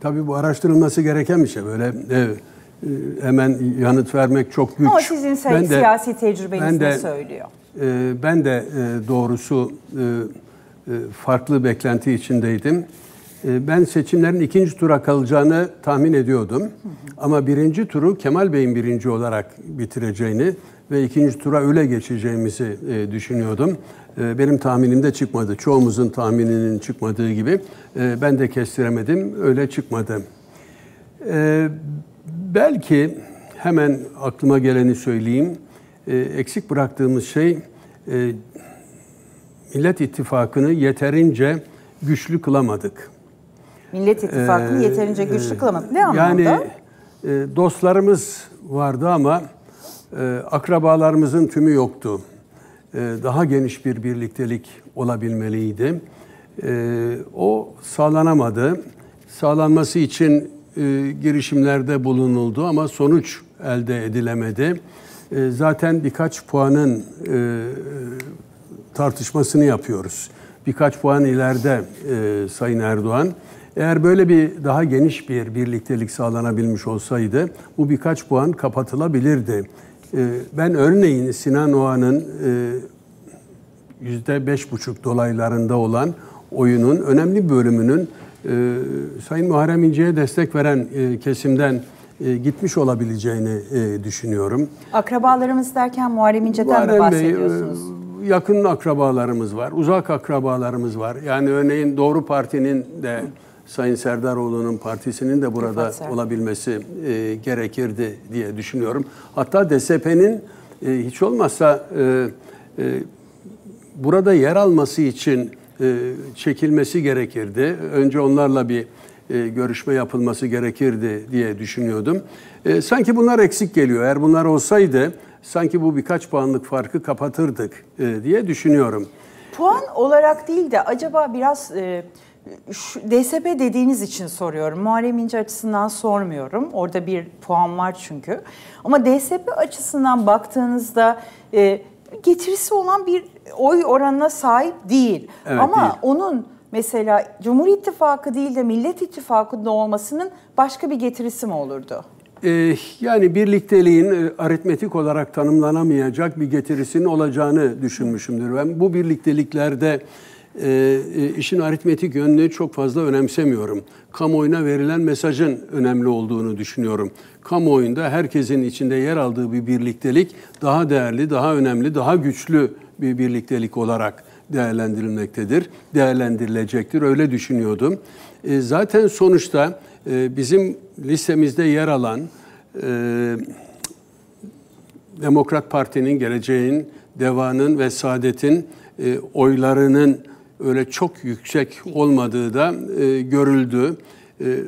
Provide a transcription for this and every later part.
Tabii bu araştırılması gereken bir şey. Böyle hemen yanıt vermek çok güç. Ama sizin siyasi tecrübenizle söylüyor. Ben de doğrusu farklı beklenti içindeydim. Ben seçimlerin ikinci tura kalacağını tahmin ediyordum. Hı hı. Ama birinci turu Kemal Bey'in birinci olarak bitireceğini ve ikinci tura öyle geçeceğimizi düşünüyordum. Benim tahminim de çıkmadı. Çoğumuzun tahmininin çıkmadığı gibi. Ben de kestiremedim. Öyle çıkmadı. Belki hemen aklıma geleni söyleyeyim. Eksik bıraktığımız şey Millet İttifakı'nı yeterince güçlü kılamadık. Millet İttifakı'nı yeterince güçlü kılamadık. Ne anlamda? Yani dostlarımız vardı ama akrabalarımızın tümü yoktu. Daha geniş bir birliktelik olabilmeliydi. O sağlanamadı. Sağlanması için girişimlerde bulunuldu ama sonuç elde edilemedi. Zaten birkaç puanın tartışmasını yapıyoruz. Birkaç puan ileride Sayın Erdoğan. Eğer böyle bir daha geniş bir birliktelik sağlanabilmiş olsaydı bu birkaç puan kapatılabilirdi. Ben örneğin Sinan Oğan'ın %5,5 dolaylarında olan oyunun önemli bölümünün Sayın Muharrem İnce'ye destek veren kesimden gitmiş olabileceğini düşünüyorum. Akrabalarımız derken Muharrem İnce'den mi bahsediyorsunuz? Yakın akrabalarımız var, uzak akrabalarımız var. Yani örneğin Doğru Parti'nin de Sayın Serdaroğlu'nun partisinin de burada olabilmesi gerekirdi diye düşünüyorum. Hatta DSP'nin hiç olmazsa burada yer alması için çekilmesi gerekirdi. Önce onlarla bir görüşme yapılması gerekirdi diye düşünüyordum. Sanki bunlar eksik geliyor. Eğer bunlar olsaydı sanki bu birkaç puanlık farkı kapatırdık diye düşünüyorum. Puan olarak değil de acaba biraz... DSP dediğiniz için soruyorum. Muharrem İnce açısından sormuyorum. Orada bir puan var çünkü. Ama DSP açısından baktığınızda getirisi olan bir oy oranına sahip değil. Evet, ama değil. Onun mesela Cumhur İttifakı değil de Millet İttifakı'nda olmasının başka bir getirisi mi olurdu? Yani birlikteliğin aritmetik olarak tanımlanamayacak bir getirisinin olacağını düşünmüşümdür. Ben bu birlikteliklerde işin aritmetik yönünü çok fazla önemsemiyorum. Kamuoyuna verilen mesajın önemli olduğunu düşünüyorum. Kamuoyunda herkesin içinde yer aldığı bir birliktelik daha değerli, daha önemli, daha güçlü bir birliktelik olarak değerlendirilmektedir, değerlendirilecektir. Öyle düşünüyordum. Zaten sonuçta bizim listemizde yer alan Demokrat Parti'nin, Geleceğin, Deva'nın ve Saadet'in oylarının öyle çok yüksek olmadığı da görüldü.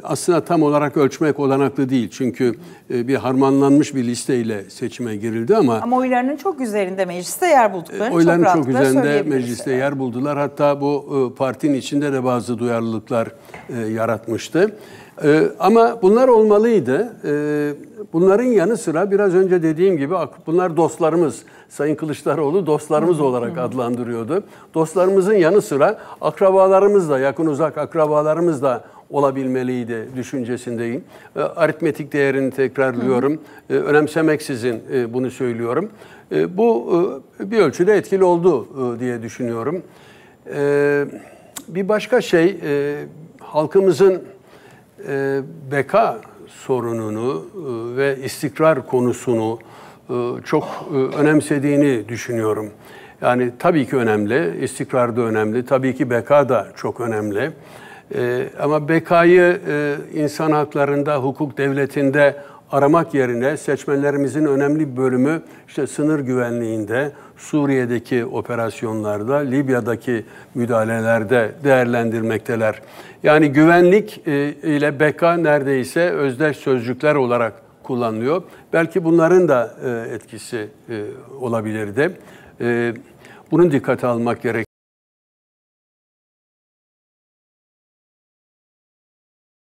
Aslında tam olarak ölçmek olanaklı değil. Çünkü bir harmanlanmış bir listeyle seçime girildi ama... Ama oylarının çok üzerinde mecliste yer bulduklarını oyların çok üzerinde mecliste yer buldular. Hatta bu partinin içinde de bazı duyarlılıklar yaratmıştı. Ama bunlar olmalıydı. Bunların yanı sıra biraz önce dediğim gibi bunlar dostlarımız. Sayın Kılıçdaroğlu dostlarımız olarak adlandırıyordu. Dostlarımızın yanı sıra akrabalarımız da, yakın uzak akrabalarımız da olabilmeliydi düşüncesindeyim. Aritmetik değerini tekrarlıyorum. Önemsemeksizin bunu söylüyorum. Bu bir ölçüde etkili oldu diye düşünüyorum. Bir başka şey, halkımızın beka sorununu ve istikrar konusunu çok önemsediğini düşünüyorum. Yani tabii ki önemli, istikrar da önemli, tabii ki beka da çok önemli. Ama bekayı insan haklarında, hukuk devletinde aramak yerine seçmenlerimizin önemli bölümü işte sınır güvenliğinde, Suriye'deki operasyonlarda, Libya'daki müdahalelerde değerlendirmekteler. Yani güvenlik ile beka neredeyse özdeş sözcükler olarak kullanılıyor. Belki bunların da etkisi olabilirdi. Bunun dikkate almak gerek.